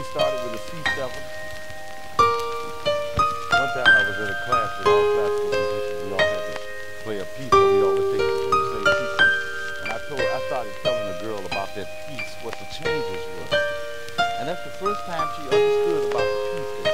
She started with a C7. One time I was in a class with all classical musicians. We all had to play a piece, but we always take it from the same piece. And I started telling the girl about that piece, what the changes were. And that's the first time she understood about the piece.